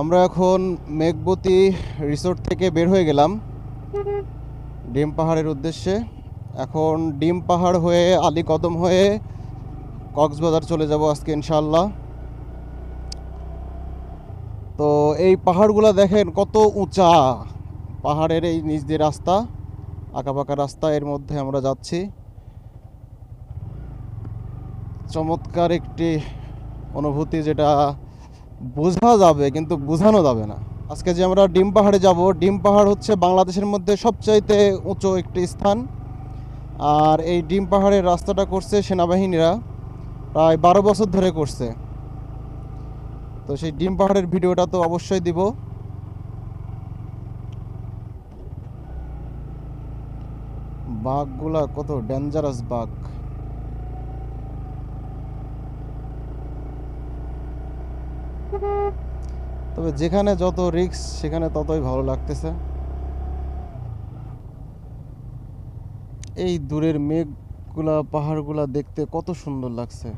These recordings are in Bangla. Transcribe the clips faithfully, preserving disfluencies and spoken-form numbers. আমরা এখন মেঘবতি রিসোর্ট থেকে বের হয়ে গেলাম ডিম পাহাড়ের উদ্দেশ্যে। এখন ডিম পাহাড় হয়ে আলী কদম হয়ে কক্সবাজার চলে যাব আজকে ইনশাআল্লাহ। তো এই পাহাড়গুলো দেখেন কত উঁচা, পাহাড়ের এই নিচ দিয়ে রাস্তা, আঁকাবাঁকা রাস্তা, এর মধ্যে আমরা যাচ্ছি। চমৎকার একটি অনুভূতি যেটা বোঝা যাবে কিন্তু বোঝানো যাবে না। আজকে যে আমরা ডিম পাহাড়ে যাব, ডিম পাহাড় হচ্ছে বাংলাদেশের মধ্যে সবচাইতে উঁচু একটি স্থান। আর এই ডিম পাহাড়ের রাস্তাটা করছে সেনাবাহিনীরা, প্রায় বারো বছর ধরে করছে। তো সেই ডিম পাহাড়ের ভিডিওটা তো অবশ্যই দিব। বাঘগুলা কত ডেঞ্জারাস বাঘ। তবে যেখানে যত রিস্ক সেখানে ততই ভালো লাগতেছে। এই দূরের মেঘগুলা পাহাড়গুলা দেখতে কত সুন্দর লাগছে।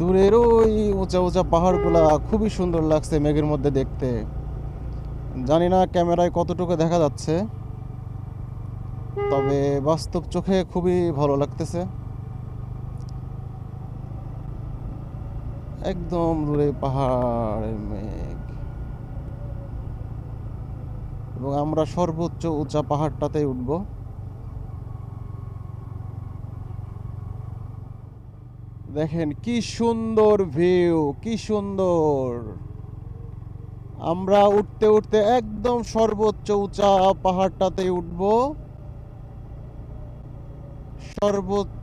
দূরের ওই উঁচা উঁচা পাহাড়গুলা খুবই সুন্দর লাগছে মেঘের মধ্যে দেখতে। জানি না ক্যামেরায় কতটুকু দেখা যাচ্ছে, তবে বাস্তব চোখে খুবই ভালো লাগতেছে। একদম দূরে পাহাড়ের মেঘ, এবং আমরা সর্বোচ্চ উঁচা পাহাড়টাতে উঠবো। দেখেন কি সুন্দর ভিউ, কি সুন্দর। আমরা উঠতে উঠতে একদম সর্বোচ্চ উঁচা পাহাড়টাতে উঠব, সর্বোচ্চ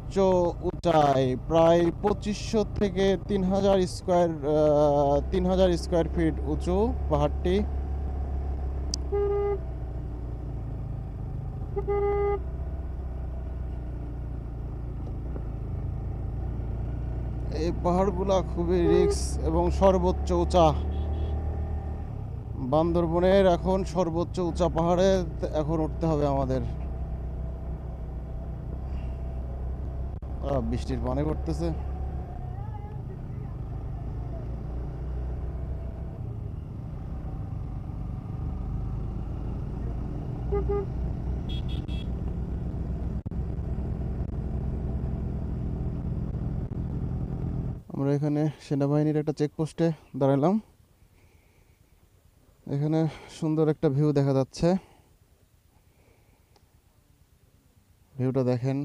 উঁচায় প্রায় পঁচিশশো থেকে তিন হাজার স্কোয়ার তিন হাজার স্কোয়ার ফিট উঁচু পাহাড়টি। এই পাহাড়গুলা খুবই রিক্স এবং সর্বোচ্চ উঁচা। বান্দরবনের এখন সর্বোচ্চ উঁচা পাহাড়ে এখন উঠতে হবে আমাদের। বৃষ্টির পানি পড়তেছে। আমরা এখানে সেনাবাহিনীর একটা চেকপোস্টে দাঁড়ালাম। এখানে সুন্দর একটা ভিউ দেখা যাচ্ছে। ভিউটা দেখেন,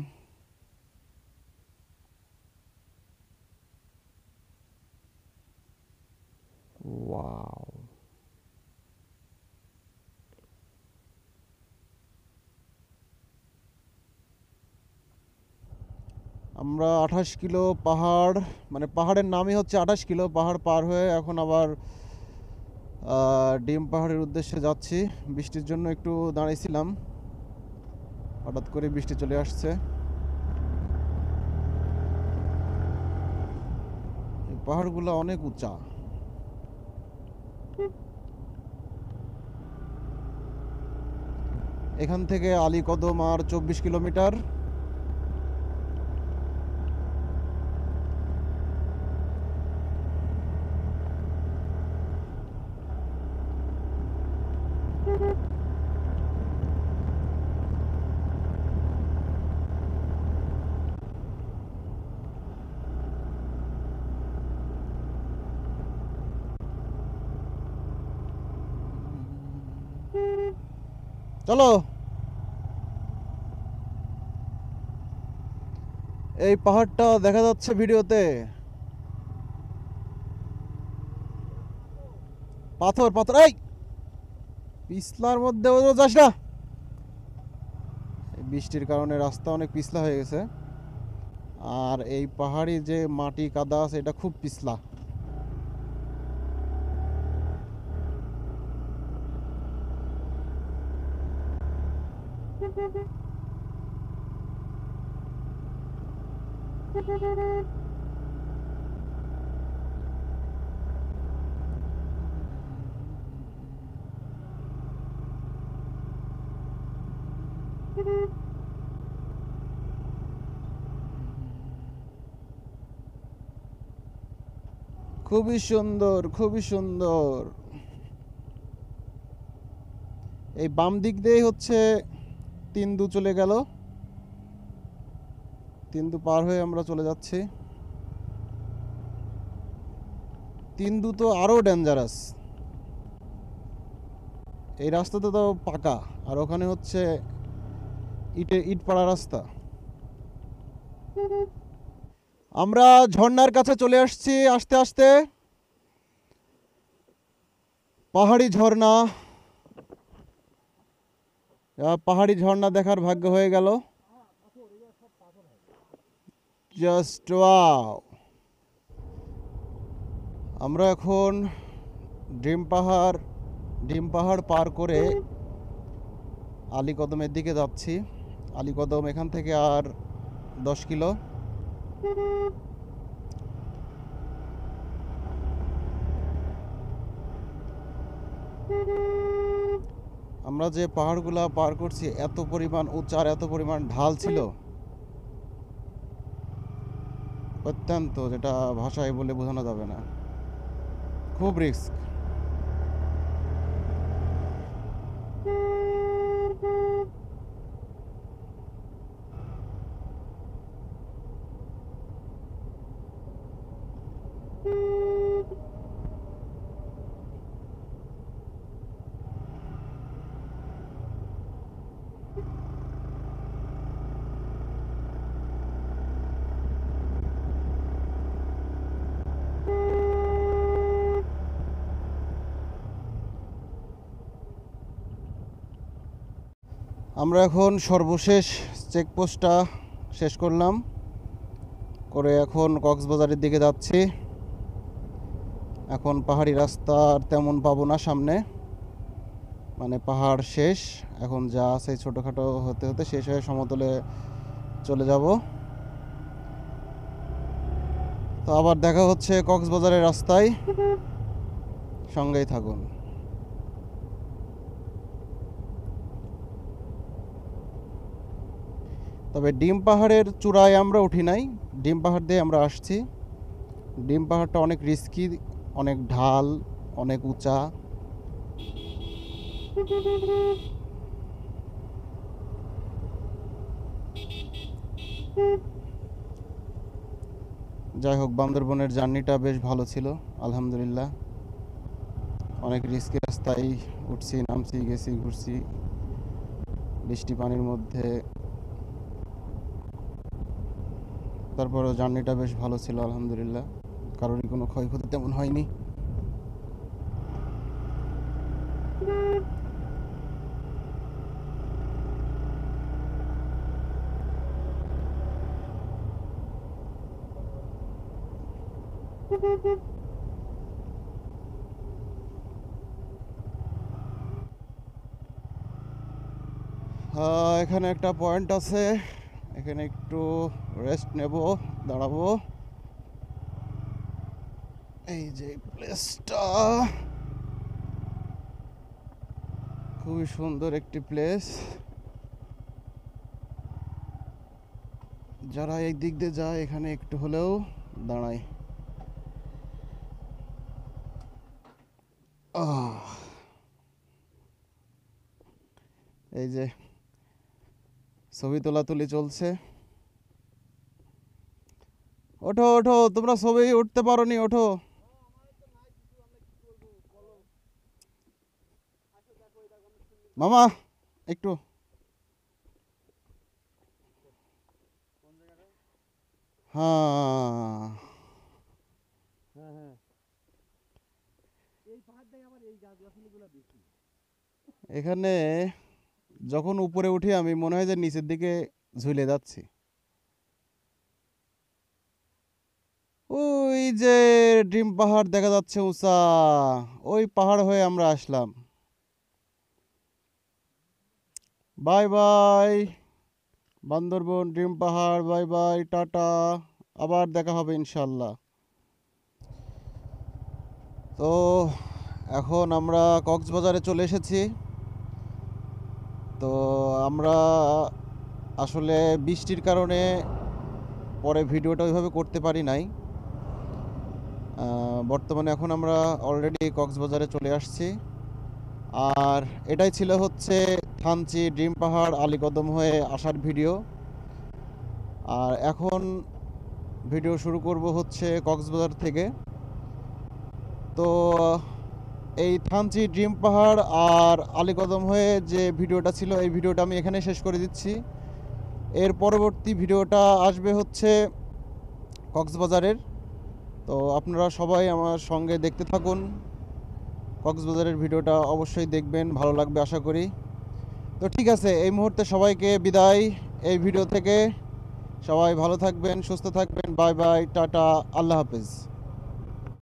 ওয়াও। আমরা আঠাশ কিলো পাহাড়, মানে পাহাড়ের নামই হচ্ছে আঠাশ কিলো পাহাড় পার হয়ে এখন আবার ডিম পাহাড়ের উদ্দেশ্যে যাচ্ছি। বৃষ্টির জন্য একটু দাঁড়িয়েছিলাম, হঠাৎ করে বৃষ্টি চলে আসছে। এই পাহাড়গুলো অনেক উঁচা। এখান থেকে আলী কদম আর চব্বিশ কিলোমিটার। চলো, এই পাহাড়টা দেখা যাচ্ছে ভিডিওতে। পাথর পাথর, এই পিছলার মধ্যে যাস না। বৃষ্টির কারণে রাস্তা অনেক পিছলা হয়ে গেছে, আর এই পাহাড়ি যে মাটি কাদা আছে এটা খুব পিছলা। খুবই সুন্দর খুবই সুন্দর। এই বাম দিক দিয়ে হচ্ছে তিনদু চলে গেল, তিনদু পার হয়ে আমরা চলে যাচ্ছি। তিনদু তো আরো ডেঞ্জারাস, এই রাস্তাটা তো পাকা আর ওখানে হচ্ছে ইটে ইট পাড়া রাস্তা। আমরা ঝর্ণার কাছে চলে আসছি আস্তে আস্তে। পাহাড়ি ঝর্ণা, পাহাড়ি ঝর্ণা দেখার ভাগ্য হয়ে গেল। Just wow. আমরা এখন ডিম পাহাড় ডিম পাহাড় পার করে আলীকদমের দিকে যাচ্ছি। আলীকদম এখান থেকে আর দশ কিলো। আমরা যে পাহাড়গুলা পার করছি এত পরিমাণ উচ্চার, এত পরিমাণ ঢাল ছিল অত্যন্ত, যেটা ভাষায় বলে বোঝানো যাবে না, খুব রিস্ক। আমরা এখন সর্বশেষ চেকপোস্টটা শেষ করলাম করে এখন কক্সবাজারের দিকে যাচ্ছি। এখন পাহাড়ি রাস্তা আর তেমন পাবো না সামনে, মানে পাহাড় শেষ, এখন যা আছে ছোটোখাটো হতে হতে শেষ হয়ে সমতলে চলে যাব। তো আবার দেখা হচ্ছে কক্সবাজারের রাস্তায়, সঙ্গেই থাকুন। তবে ডিম পাহাড়ের চূড়ায় আমরা উঠি নাই, ডিম পাহাড় দিয়ে আমরা আসছি। ডিম পাহাড়টা অনেক রিস্কি, অনেক ঢাল, অনেক উঁচা। যাই হোক, বান্দরবনের জার্নিটা বেশ ভালো ছিল আলহামদুলিল্লাহ। অনেক রিস্কি রাস্তায় উঠছি, নামছি, গেছি, ঘুরছি বৃষ্টি পানির মধ্যে, তারপরে জার্নিটা বেশ ভালো ছিল আলহামদুলিল্লাহ। কারোরই কোনো ক্ষয়ক্ষতি তেমন হয়নি। এখানে একটা পয়েন্ট আছে, এখানে একটু রেস্ট নেব, দাঁড়াবো। এই যে প্লেসটা খুবই সুন্দর একটি প্লেস। যারা এই দিক দিয়ে যায় এখানে একটু হলেও দাঁড়ায়। এই যে ছবি তোলাতুলি চলছে। ওঠো ওঠো, তোমরা সবাই উঠতে পারোনি, ওঠো। মামা একটু হ্যাঁ হ্যাঁ এখানে যখন উপরে উঠি আমি মনে হয় যে নিচের দিকে ঝুলে যাচ্ছি। ওই যে ডিম পাহাড় দেখা যাচ্ছে উঁচা, ওই পাহাড় হয়ে আমরা আসলাম। বাই বাই বান্দরবন, ডিম পাহাড়, বাই বাই, টাটা, আবার দেখা হবে ইনশাল্লাহ। তো এখন আমরা কক্সবাজারে চলে এসেছি। তো আমরা আসলে বৃষ্টির কারণে পরে ভিডিওটা ওইভাবে করতে পারি নাই। बर्तमाने एखन आमरा अलरेडी कक्सबाजारे चले आसছি। और एटाई छिलो होच्छे थानची डिम पाहाड़ आलिकदम हয়ে आसार भिडियो। और एखन भिडियो शुरू करब होच्छे कक्सबाजार থেকে। तो এই থানচি ডিম পাহাড় আর আলিকদম হয়ে যে ভিডিওটা ছিল এই ভিডিওটা আমি এখানে শেষ করে দিচ্ছি। এর পরবর্তী ভিডিওটা আসবে হচ্ছে কক্সবাজারের। তো আপনারা সবাই আমার সঙ্গে দেখতে থাকুন, কক্সবাজারের ভিডিওটা অবশ্যই দেখবেন, ভালো লাগবে আশা করি। তো ঠিক আছে, এই মুহূর্তে সবাইকে বিদায় এই ভিডিও থেকে। সবাই ভালো থাকবেন, সুস্থ থাকবেন। বাই বাই, টাটা, আল্লাহ হাফেজ।